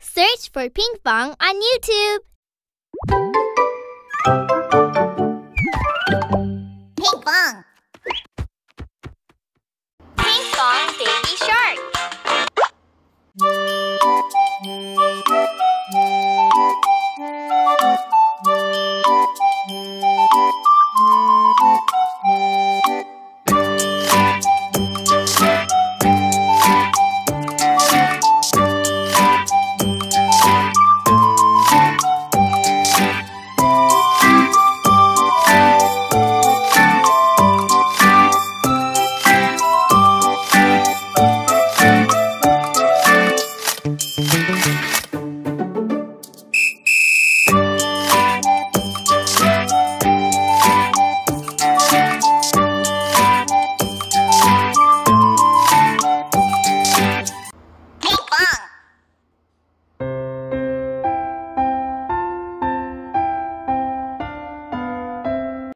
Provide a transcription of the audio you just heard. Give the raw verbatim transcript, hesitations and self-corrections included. Search for Pinkfong on YouTube.